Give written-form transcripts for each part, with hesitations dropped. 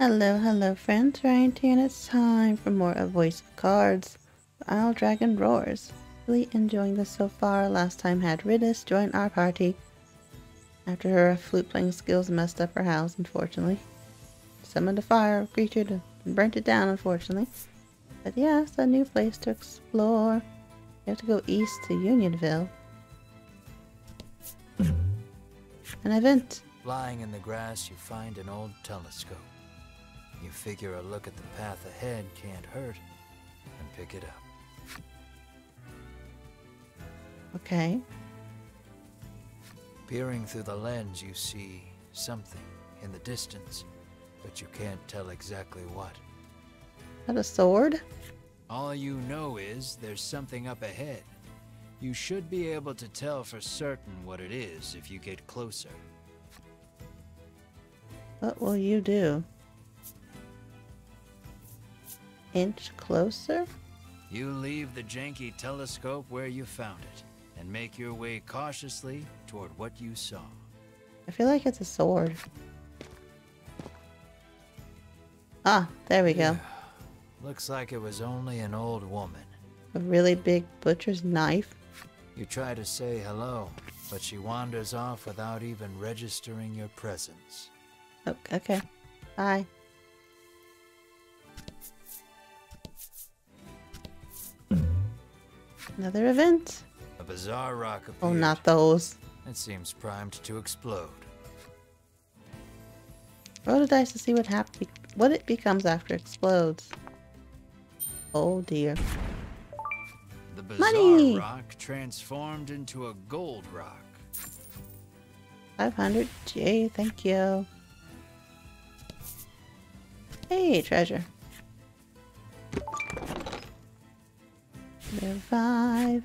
Hello, hello friends, Ryan here, and it's time for more of Voice of Cards: The Isle Dragon Roars. Really enjoying this so far. Last time Hadridis joined our party after her flute playing skills messed up her house, unfortunately. Summoned a fire creature to burnt it down, unfortunately. But yeah, it's a new place to explore. You have to go east to Unionville. An event. Lying in the grass, you find an old telescope. You figure a look at the path ahead can't hurt, and pick it up. Okay. Peering through the lens, you see something in the distance, but you can't tell exactly what. Is that a sword? All you know is there's something up ahead. You should be able to tell for certain what it is if you get closer. What will you do? Inch closer? You leave the janky telescope where you found it and make your way cautiously toward what you saw. I feel like it's a sword. Ah, there we go. Looks like it was only an old woman. A really big butcher's knife. You try to say hello, but she wanders off without even registering your presence. Okay. Bye. Another event? A bizarre rock appeared. Oh, not those. It seems primed to explode. Roll the dice to see what it becomes after it explodes. Oh dear. The bizarre rock transformed into a gold rock. 500. Jay, thank you. Hey, treasure. Revive.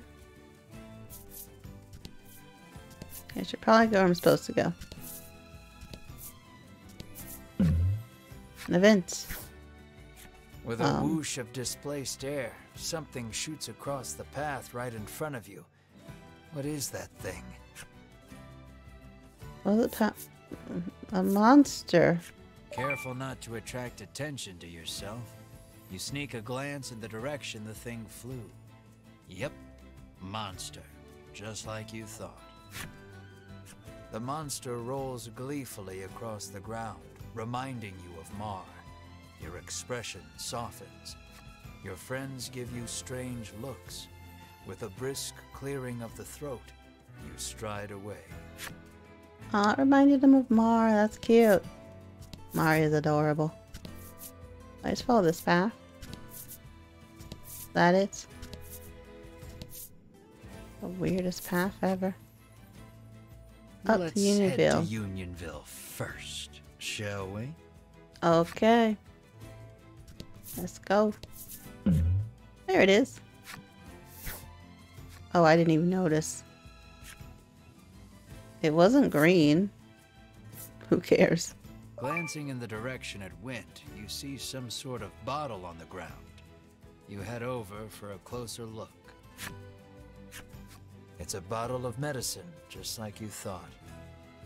I should probably go where I'm supposed to go. An event. With a whoosh of displaced air, something shoots across the path right in front of you. What is that thing? A monster. Careful not to attract attention to yourself. You sneak a glance in the direction the thing flew. Yep, monster, just like you thought. The monster rolls gleefully across the ground, reminding you of Mar. Your expression softens. Your friends give you strange looks. With a brisk clearing of the throat, you stride away. Aw, it reminded him of Mar, that's cute. Mar is adorable. I just follow this path. Is that it? The weirdest path ever. Up to Unionville. Let's head to Unionville first, shall we? Okay. Let's go. There it is. Oh, I didn't even notice. It wasn't green. Who cares? Glancing in the direction it went, you see some sort of bottle on the ground. You head over for a closer look. It's a bottle of medicine, just like you thought.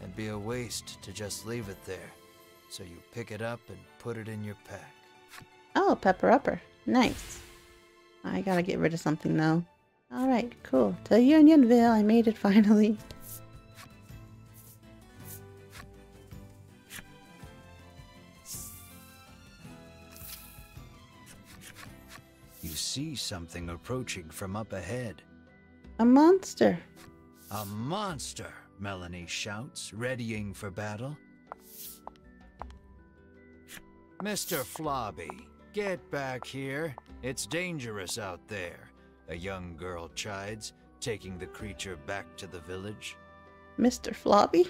It'd be a waste to just leave it there, so you pick it up and put it in your pack. Oh, Pepper Upper. Nice. I gotta get rid of something, though. Alright, cool. To Unionville, I made it finally. You see something approaching from up ahead. A monster. A monster, Melanie shouts, readying for battle. Mr. Flobby, get back here. It's dangerous out there, a young girl chides, taking the creature back to the village. Mr. Flobby?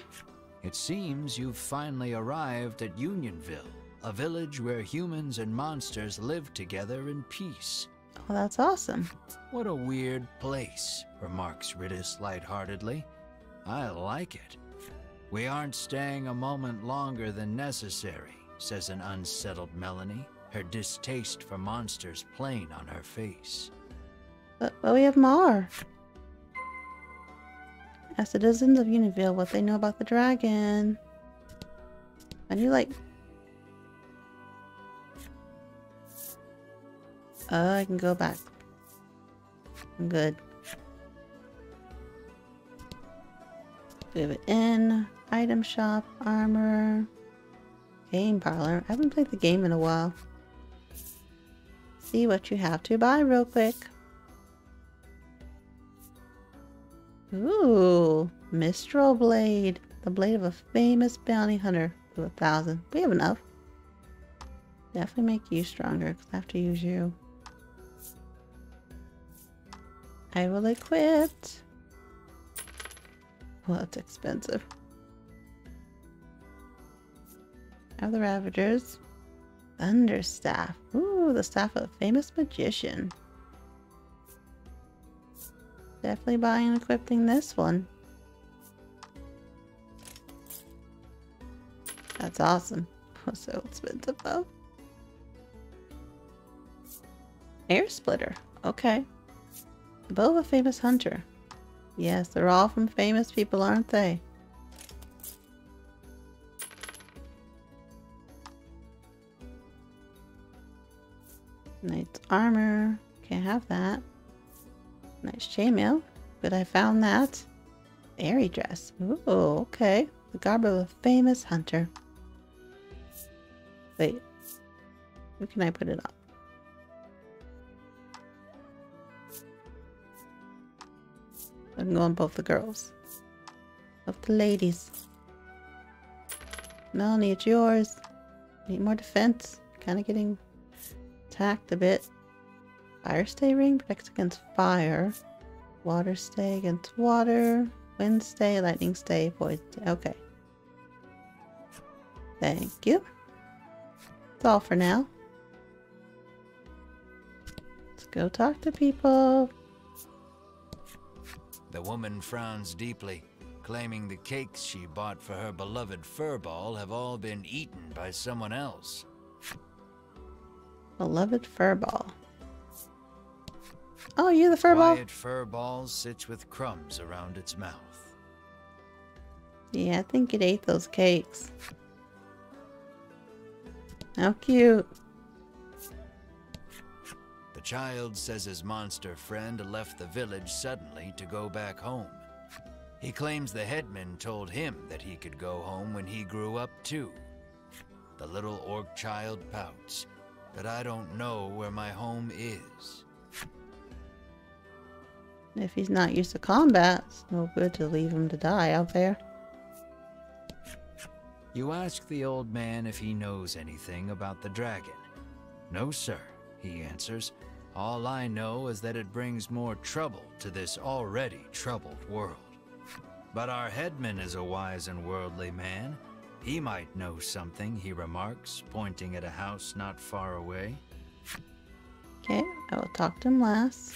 It seems you've finally arrived at Unionville, a village where humans and monsters live together in peace. Oh, that's awesome. What a weird place, remarks Riddis lightheartedly. I like it. We aren't staying a moment longer than necessary, says an unsettled Melanie, her distaste for monsters plain on her face. But we have Mar. Ask the citizens of Unionville what they know about the dragon. And you like... I can go back. I'm good. We have an inn, item shop, armor, game parlor. I haven't played the game in a while. See what you have to buy real quick. Ooh, Mistral Blade. The blade of a famous bounty hunter. Ooh, 1,000. We have enough. Definitely make you stronger because I have to use you. I will equip. Well, it's expensive. I have the Ravagers. Thunder Staff. Ooh, the staff of a famous magician. Definitely buying and equipping this one. That's awesome. Oh, so expensive though. Air Splitter. Okay. The bow of a famous hunter. Yes, they're all from famous people, aren't they? Knight's armor. Can't have that. Nice chainmail, but I found that airy dress. Ooh, okay. The garb of a famous hunter. Wait, where can I put it up? I can go on both the girls, both the ladies. Melanie, it's yours. Need more defense. Kind of getting attacked a bit. Fire stay ring protects against fire. Water stay against water. Wind stay, lightning stay, void stay. Okay. Thank you. That's all for now. Let's go talk to people. The woman frowns deeply, claiming the cakes she bought for her beloved furball have all been eaten by someone else. Beloved furball. Oh, you the furball? Quiet furball sits with crumbs around its mouth. Yeah, I think it ate those cakes. How cute. The child says his monster friend left the village suddenly to go back home. He claims the headman told him that he could go home when he grew up too. The little orc child pouts, but I don't know where my home is. If he's not used to combat, it's no good to leave him to die out there. You ask the old man if he knows anything about the dragon. No, sir, he answers. All I know is that it brings more trouble to this already troubled world. But our headman is a wise and worldly man. He might know something, he remarks, pointing at a house not far away. Okay, I will talk to him last.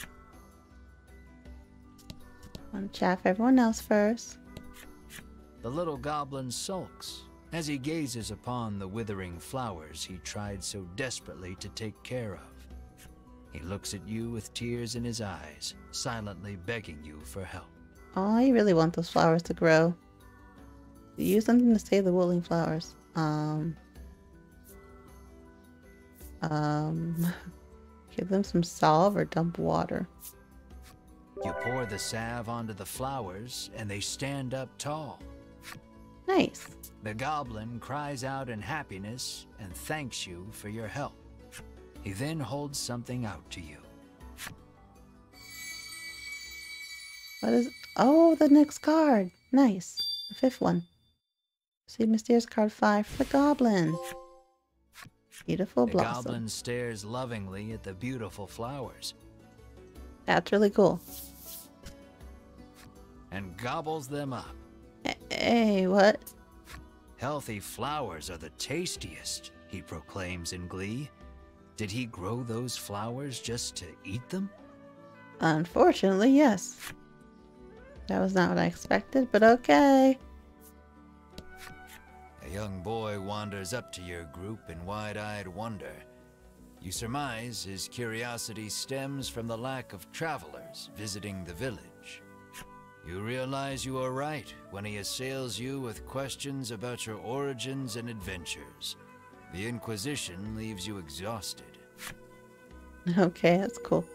I want to chat for everyone else first. The little goblin sulks as he gazes upon the withering flowers he tried so desperately to take care of. He looks at you with tears in his eyes, silently begging you for help. Oh, you really want those flowers to grow. Use something to save the wooling flowers. Give them some salve or dump water. You pour the salve onto the flowers, and they stand up tall. Nice. The goblin cries out in happiness and thanks you for your help. He then holds something out to you. What is... Oh, the next card. Nice. The fifth one. See mysterious card 5 for the goblin. Beautiful blossom. The goblin stares lovingly at the beautiful flowers. That's really cool. And gobbles them up. Hey, what? Healthy flowers are the tastiest, he proclaims in glee. Did he grow those flowers just to eat them? Unfortunately, yes. That was not what I expected, but okay. A young boy wanders up to your group in wide-eyed wonder. You surmise his curiosity stems from the lack of travelers visiting the village. You realize you are right when he assails you with questions about your origins and adventures. The Inquisition leaves you exhausted. Okay, that's cool.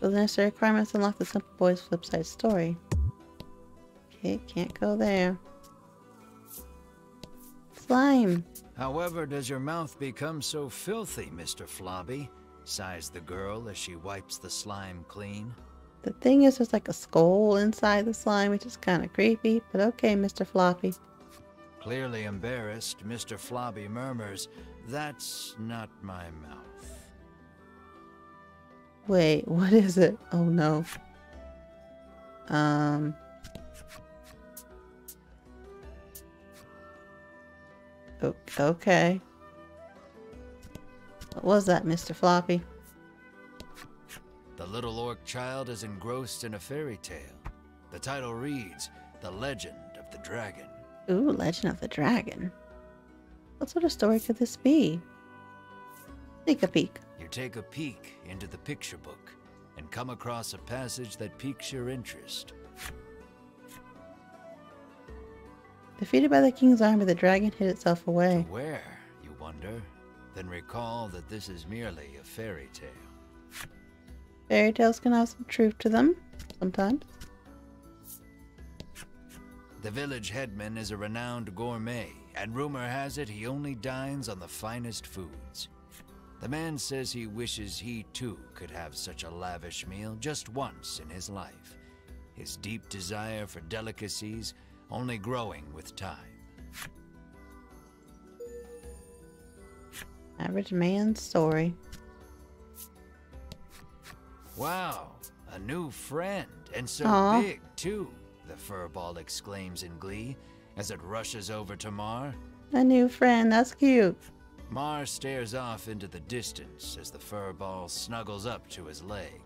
Well, the necessary requirements unlock the Simple Boy's Flipside Story. Okay, can't go there. Slime. However does your mouth become so filthy, Mr. Flobby? Sighs the girl as she wipes the slime clean. The thing is, there's like a skull inside the slime, which is kind of creepy, but okay, Mr. Floppy. Clearly embarrassed, Mr. Flobby murmurs, "That's not my mouth." Wait, what is it? Oh no. Okay. What was that, Mr. Flobby? The little orc child is engrossed in a fairy tale. The title reads, The Legend of the Dragon. Ooh, Legend of the Dragon. What sort of story could this be? Take a peek. You take a peek into the picture book and come across a passage that piques your interest. Defeated by the king's army, the dragon hid itself away. To where, you wonder? Then recall that this is merely a fairy tale. Fairy tales can have some truth to them, sometimes. The village headman is a renowned gourmet, and rumor has it he only dines on the finest foods. The man says he wishes he too could have such a lavish meal just once in his life. His deep desire for delicacies only growing with time. Average man's story. Wow, a new friend, and so aww, big too, the furball exclaims in glee as it rushes over to Mar. A new friend, that's cute. Mar stares off into the distance as the furball snuggles up to his leg.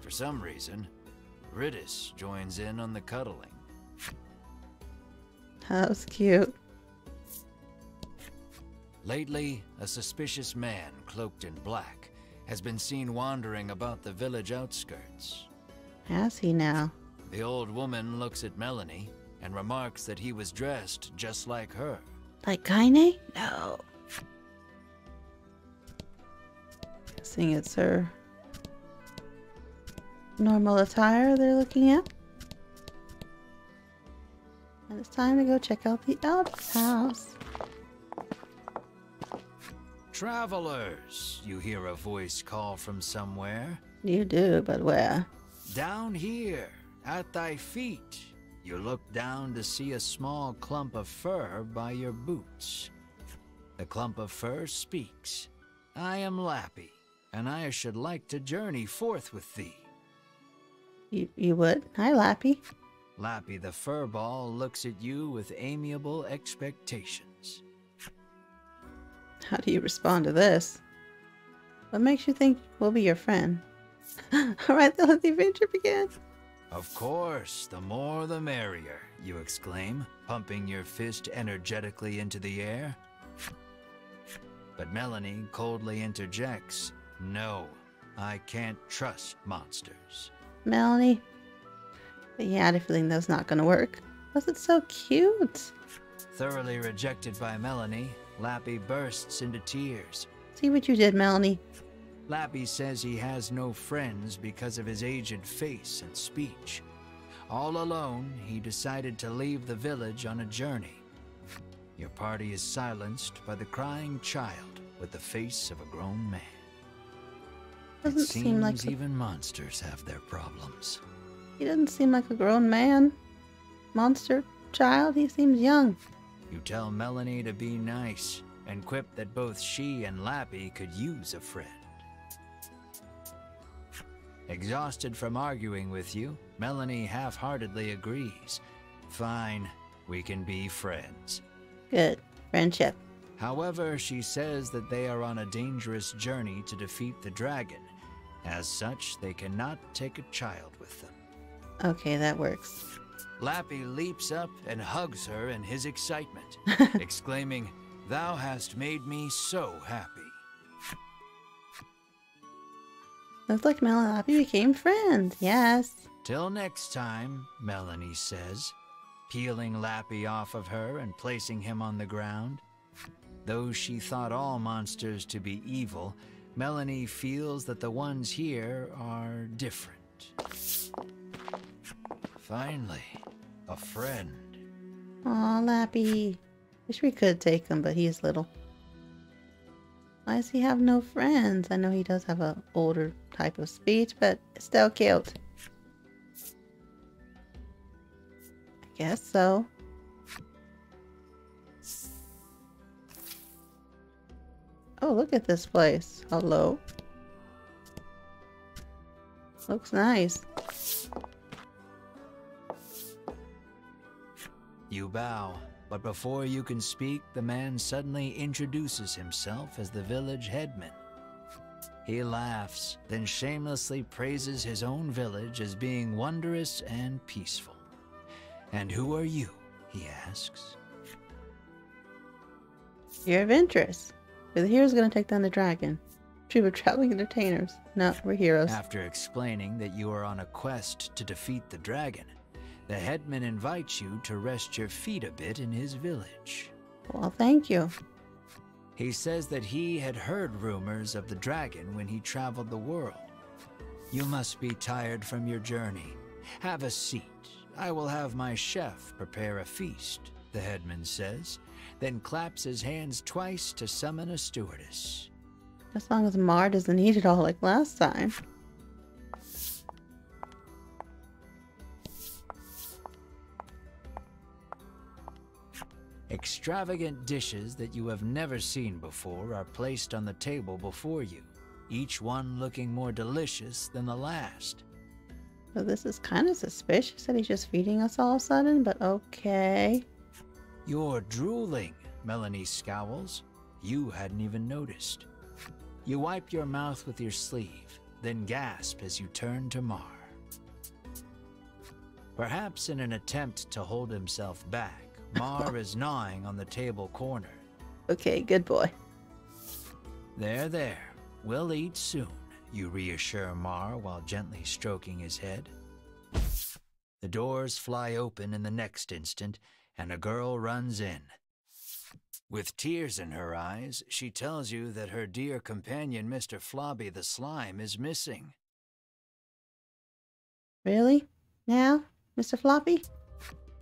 For some reason, Riddis joins in on the cuddling. That was cute. Lately, a suspicious man cloaked in black has been seen wandering about the village outskirts. How's he now? The old woman looks at Melanie and remarks that he was dressed just like her. Like Kaine? No. Guessing it's her normal attire they're looking at. And it's time to go check out the elf's house. Travelers, you hear a voice call from somewhere. You do, but where? Down here, at thy feet. You look down to see a small clump of fur by your boots. The clump of fur speaks. I am Lappy, and I should like to journey forth with thee. You would? Hi, Lappy. Lappy the furball looks at you with amiable expectations. How do you respond to this? What makes you think we'll be your friend? Alright, then let the adventure begin. Of course, the more the merrier, you exclaim, pumping your fist energetically into the air. But Melanie coldly interjects, No, I can't trust monsters. Melanie? Yeah, I had a feeling that was not going to work. Was it so cute? Thoroughly rejected by Melanie, Lappy bursts into tears. See what you did, Melanie. Lappy says he has no friends because of his aged face and speech. All alone, he decided to leave the village on a journey. Your party is silenced by the crying child with the face of a grown man. Doesn't seem like even monsters have their problems. He doesn't seem like a grown man. Monster child, he seems young. You tell Melanie to be nice and quip that both she and Lappy could use a friend. Exhausted from arguing with you, Melanie half-heartedly agrees. Fine, we can be friends. Good. Friendship. However, she says that they are on a dangerous journey to defeat the dragon. As such, they cannot take a child with them. Okay, that works. Lappy leaps up and hugs her in his excitement, exclaiming, Thou hast made me so happy. Looks like Mel and Lappy became friends, yes. Till next time, Melanie says, peeling Lappy off of her and placing him on the ground. Though she thought all monsters to be evil, Melanie feels that the ones here are different. Finally, a friend. Aw, Lappy. Wish we could take him, but he is little. Why does he have no friends? I know he does have an older type of speech, but it's still cute. I guess so. Oh, look at this place. Hello. Looks nice. You bow, but before you can speak, the man suddenly introduces himself as the village headman. He laughs, then shamelessly praises his own village as being wondrous and peaceful. "And who are you?" he asks. "You're adventurous. We're the heroes going to take down the dragon. We were traveling entertainers. No, we're heroes." After explaining that you are on a quest to defeat the dragon, the headman invites you to rest your feet a bit in his village. Well, thank you. He says that he had heard rumors of the dragon when he traveled the world. "You must be tired from your journey. Have a seat. I will have my chef prepare a feast," the headman says, then claps his hands twice to summon a stewardess. As long as Mar doesn't eat it all like last time. Extravagant dishes that you have never seen before are placed on the table before you, each one looking more delicious than the last. So this is kind of suspicious that he's just feeding us all of a sudden, but okay. "You're drooling," Melanie scowls. You hadn't even noticed. You wipe your mouth with your sleeve, then gasp as you turn to Mar. Perhaps in an attempt to hold himself back, Mar is gnawing on the table corner. "Okay, good boy." "There, there. We'll eat soon," you reassure Mar while gently stroking his head. The doors fly open in the next instant, and a girl runs in. With tears in her eyes, she tells you that her dear companion, Mr. Flobby the Slime, is missing. Really? Now, Mr. Floppy?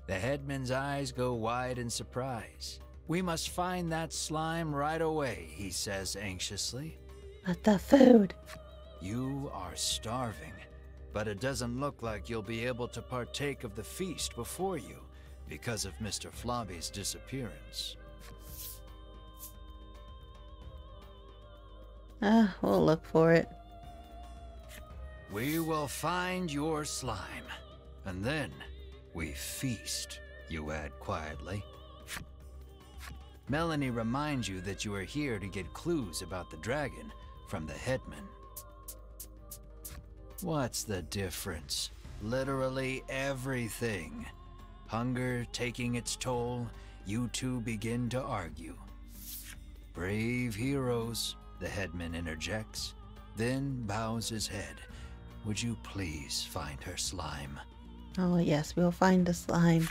The headman's eyes go wide in surprise. "We must find that slime right away," he says anxiously. "But the food." You are starving, but it doesn't look like you'll be able to partake of the feast before you because of Mr. Flobby's disappearance. We'll look for it. "We will find your slime, and then we feast," you add quietly. Melanie reminds you that you are here to get clues about the dragon from the headman. What's the difference? Literally everything. Hunger taking its toll, you two begin to argue. "Brave heroes," the headman interjects, then bows his head. "Would you please find her slime?" Oh yes, we'll find the slime.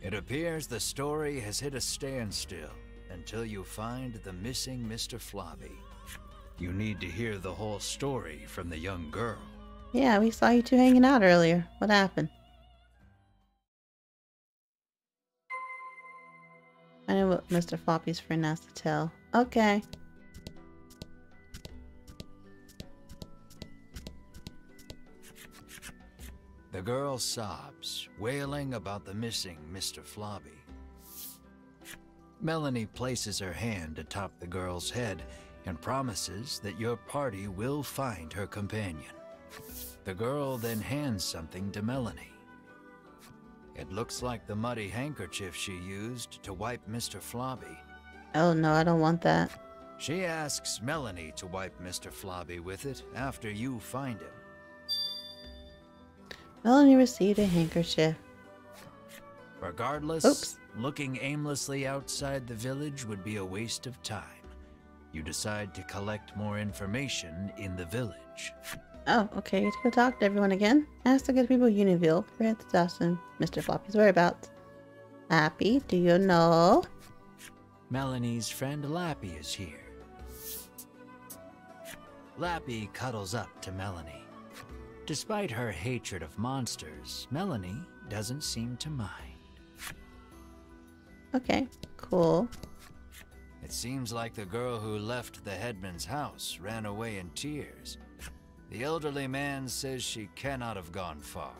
It appears the story has hit a standstill until you find the missing Mr. Flobby. You need to hear the whole story from the young girl. Yeah, we saw you two hanging out earlier. What happened? I know what Mr. Floppy's friend has to tell. Okay. The girl sobs, wailing about the missing Mr. Flobby. Melanie places her hand atop the girl's head and promises that your party will find her companion. The girl then hands something to Melanie. It looks like the muddy handkerchief she used to wipe Mr. Flobby. Oh no, I don't want that. She asks Melanie to wipe Mr. Flobby with it after you find him. Melanie received a handkerchief. Regardless, looking aimlessly outside the village would be a waste of time. You decide to collect more information in the village. Oh, okay. You go talk to everyone again. Ask the good people of Unionville. Prepare the dust and Mr. Floppy's whereabouts. Lappy, do you know? Melanie's friend Lappy is here. Lappy cuddles up to Melanie. Despite her hatred of monsters, Melanie doesn't seem to mind. Okay, cool. It seems like the girl who left the headman's house ran away in tears. The elderly man says she cannot have gone far.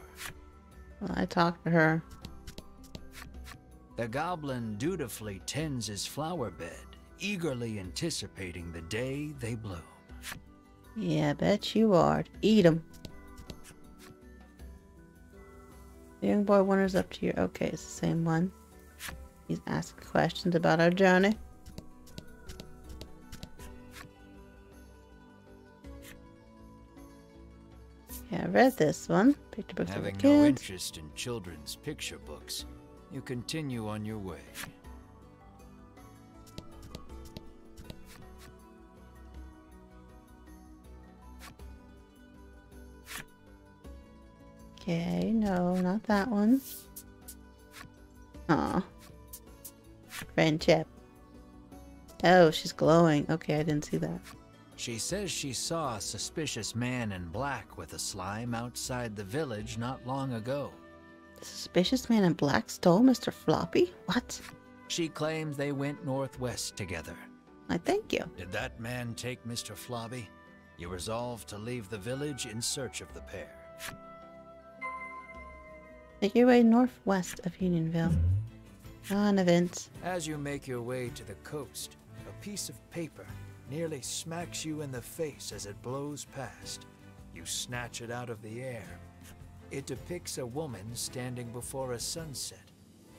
Well, I talked to her. The goblin dutifully tends his flower bed, eagerly anticipating the day they bloom. Yeah, bet you are. Eat them. The young boy wanders up to you. Okay, it's the same one. He's asking questions about our journey. Yeah, I read this one. Picked a book for the kids. Having no interest in children's picture books, you continue on your way. Okay, no, not that one. Aw. Friendship. Oh, she's glowing. Okay, I didn't see that. She says she saw a suspicious man in black with a slime outside the village not long ago. The suspicious man in black stole Mr. Flobby? What? She claims they went northwest together. I thank you. Did that man take Mr. Flobby? You resolved to leave the village in search of the pair. Make your way northwest of Unionville. On Vince. As you make your way to the coast, a piece of paper nearly smacks you in the face as it blows past. You snatch it out of the air. It depicts a woman standing before a sunset.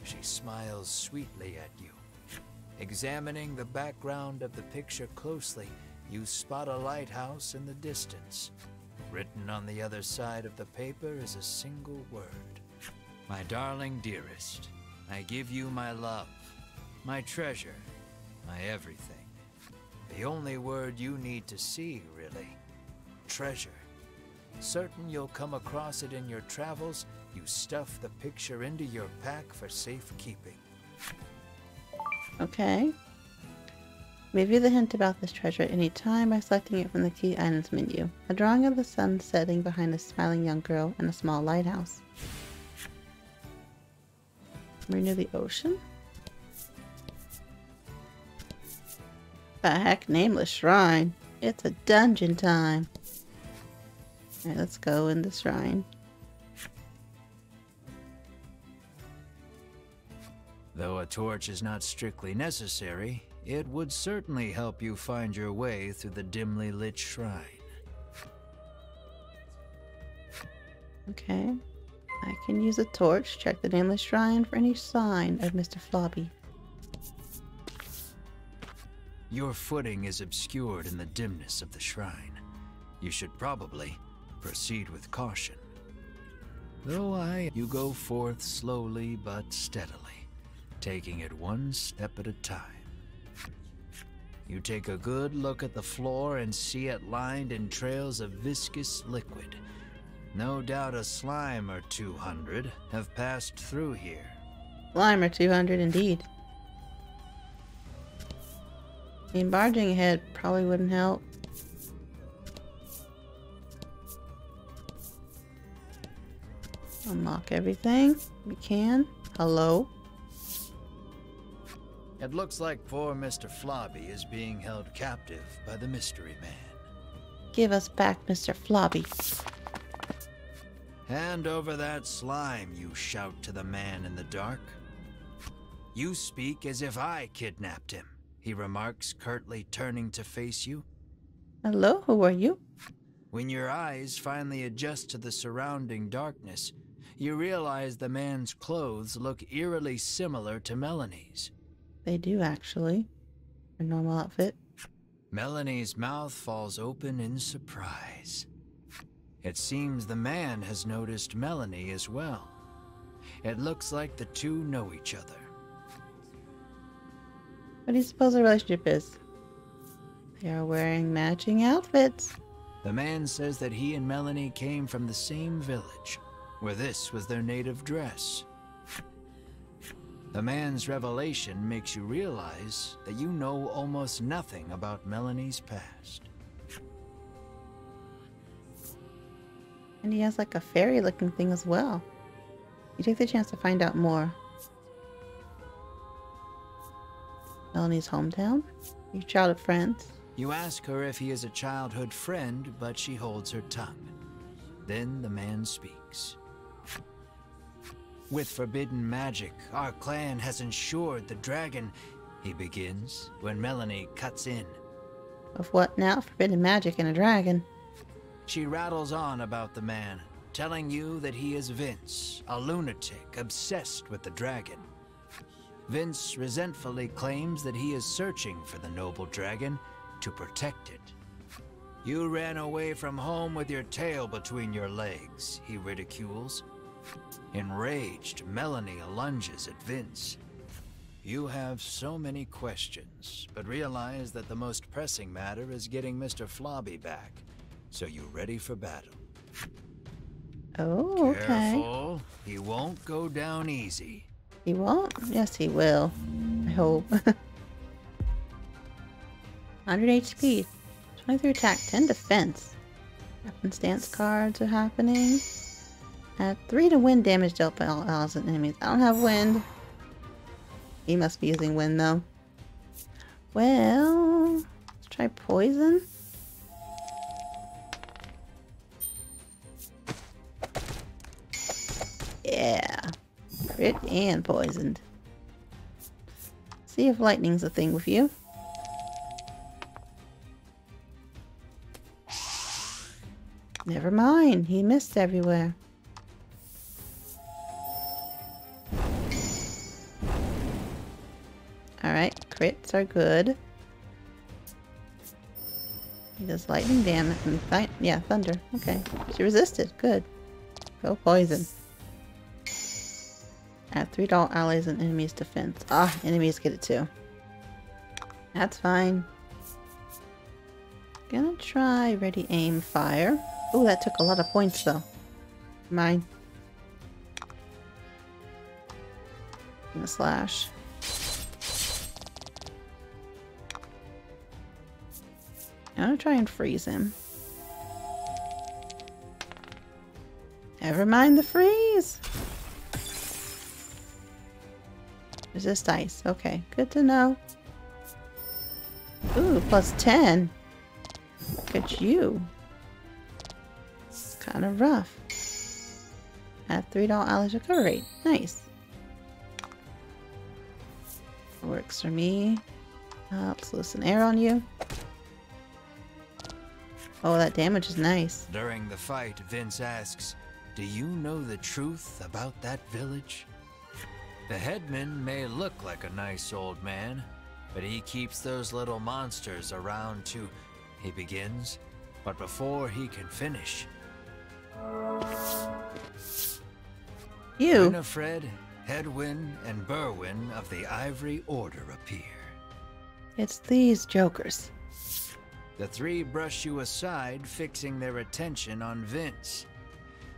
She smiles sweetly at you. Examining the background of the picture closely, you spot a lighthouse in the distance. Written on the other side of the paper is a single word. My darling dearest, I give you my love, my treasure, my everything. The only word you need to see, really. Treasure. Certain you'll come across it in your travels, you stuff the picture into your pack for safekeeping. Okay. Review the hint about this treasure at any time by selecting it from the key items menu. A drawing of the sun setting behind a smiling young girl and a small lighthouse. We're near the ocean? The heck, Nameless Shrine. It's a dungeon time. Alright, let's go in the shrine. Though a torch is not strictly necessary, it would certainly help you find your way through the dimly lit shrine. Okay. I can use a torch. Check the Nameless Shrine for any sign of Mr. Flobby. Your footing is obscured in the dimness of the shrine. You should probably proceed with caution. You go forth slowly but steadily, taking it one step at a time. You take a good look at the floor and see it lined in trails of viscous liquid. No doubt a slime or 200 have passed through here. Slime or 200 indeed. I mean, barging ahead probably wouldn't help. Unlock everything we can. Hello. It looks like poor Mr. Flobby is being held captive by the mystery man. Give us back Mr. Flobby. Hand over that slime, you shout to the man in the dark. You speak as if I kidnapped him. He remarks, curtly turning to face you. Hello, who are you? When your eyes finally adjust to the surrounding darkness, you realize the man's clothes look eerily similar to Melanie's. They do, actually. Her normal outfit. Melanie's mouth falls open in surprise. It seems the man has noticed Melanie as well. It looks like the two know each other. What do you suppose the relationship is? They are wearing matching outfits. The man says that he and Melanie came from the same village, where this was their native dress. The man's revelation makes you realize that you know almost nothing about Melanie's past. And he has like a fairy looking thing as well. You take the chance to find out more. Melanie's hometown? Your childhood friends? You ask her if he is a childhood friend, but she holds her tongue. Then the man speaks. With forbidden magic, our clan has ensured the dragon, he begins, when Melanie cuts in. Of what now? Forbidden magic and a dragon. She rattles on about the man, telling you that he is Vince, a lunatic obsessed with the dragon. Vince resentfully claims that he is searching for the noble dragon to protect it. You ran away from home with your tail between your legs, he ridicules. Enraged, Melanie lunges at Vince. You have so many questions, but realize that the most pressing matter is getting Mr. Flobby back, so you're ready for battle. Oh, okay. Careful, he won't go down easy. He won't? Yes, he will. I hope. 100 HP, 23 attack, 10 defense. Happenstance cards are happening. Add 3 to wind damage dealt by all allies and enemies. I don't have wind. He must be using wind though. Well, let's try poison. Yeah, crit and poisoned. See if lightning's a thing with you. Never mind, he missed everywhere. Alright, crits are good. He does lightning damage and thunder. Okay, she resisted. Good. Go poison. Add 3 to all allies and enemies defense. Ah, enemies get it too. That's fine. Gonna try ready, aim, fire. Oh, that took a lot of points though. Mine. Gonna slash. I'm gonna try and freeze him. Never mind the freeze. Resist ice. Okay, good to know. Ooh, plus 10. Look at you. It's kind of rough. Add 3 to all allies recovery rate. Nice. Works for me. Let's loosen air on you. Oh, that damage is nice. During the fight, Vince asks, do you know the truth about that village? The headman may look like a nice old man, but he keeps those little monsters around too. He begins, but before he can finish... You! Winifred, Hedwin, and Berwin of the Ivory Order appear. It's these jokers. The three brush you aside, fixing their attention on Vince.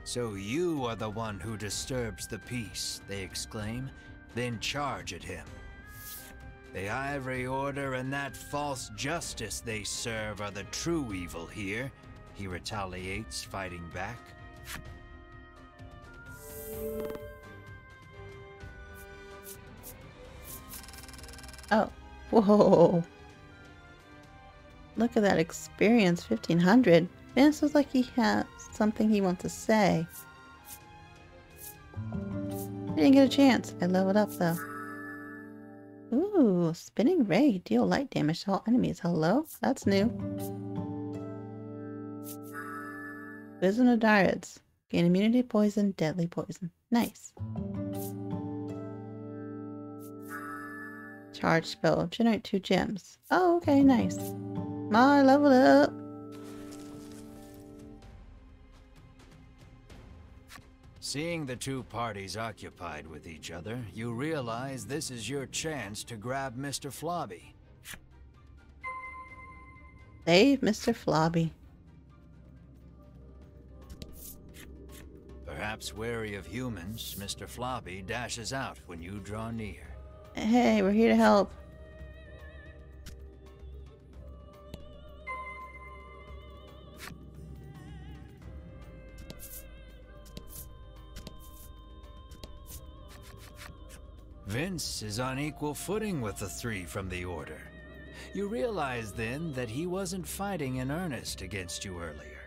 So you are the one who disturbs the peace, they exclaim, then charge at him. The Ivory Order and that false justice they serve are the true evil here, he retaliates, fighting back. Oh, whoa. Look at that experience, 1500. Vince looks like he has something he wants to say. I didn't get a chance. I leveled up though. Ooh, spinning ray. Deal light damage to all enemies. Hello? That's new. Wisdom of Darids. Gain immunity, poison, deadly poison. Nice. Charge spell. Generate 2 gems. Oh, okay, nice. Mar leveled up. Seeing the two parties occupied with each other, you realize this is your chance to grab Mr. Flobby. Save Mr. Flobby. Perhaps wary of humans, Mr. Flobby dashes out when you draw near. Hey, we're here to help. Vince is on equal footing with the three from the Order. You realize then that he wasn't fighting in earnest against you earlier.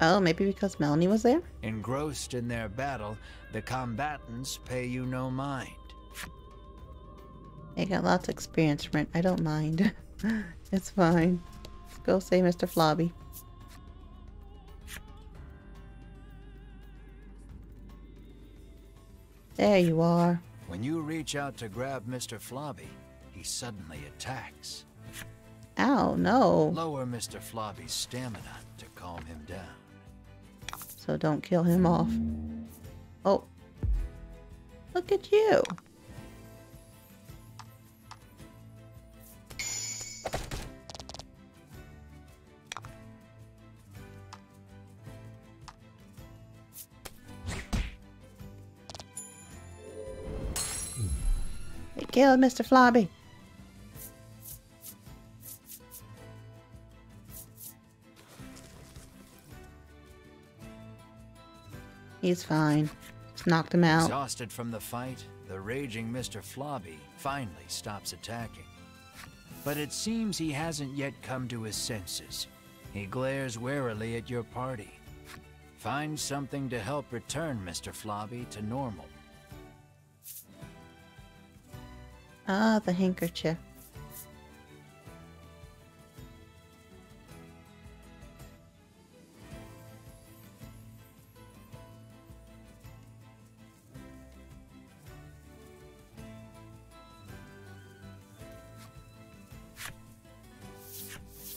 Oh, maybe because Melanie was there? Engrossed in their battle, the combatants pay you no mind. They got lots of experience, Rent. I don't mind. It's fine. Go say Mr. Flobby. There you are. When you reach out to grab Mr. Flobby, he suddenly attacks. Ow, no. Lower Mr. Flobby's stamina to calm him down. So don't kill him off. Oh. Look at you. Kill Mr. Flobby. He's fine. Just knocked him out. Exhausted from the fight, the raging Mr. Flobby finally stops attacking. But it seems he hasn't yet come to his senses. He glares warily at your party. Find something to help return Mr. Flobby to normal. Ah, the handkerchief.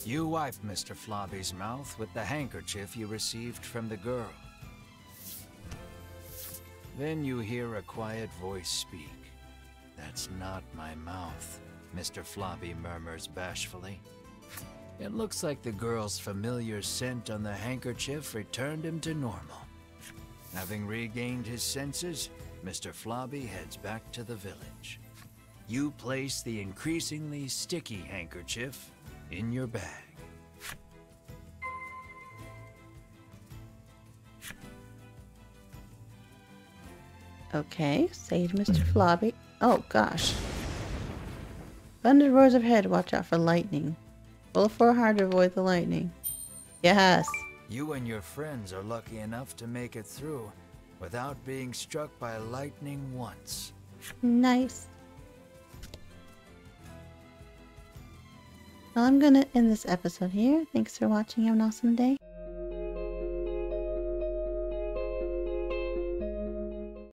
You wipe Mr. Flobby's mouth with the handkerchief you received from the girl. Then you hear a quiet voice speak. That's not my mouth, Mr. Flobby murmurs bashfully. It looks like the girl's familiar scent on the handkerchief returned him to normal. Having regained his senses, Mr. Flobby heads back to the village. You place the increasingly sticky handkerchief in your bag. Okay, save Mr. Flobby. Oh gosh. Thunder roars ahead, watch out for lightning. Roll for hard to avoid the lightning. Yes! You and your friends are lucky enough to make it through without being struck by lightning once. Nice. Well, I'm gonna end this episode here. Thanks for watching. Have an awesome day.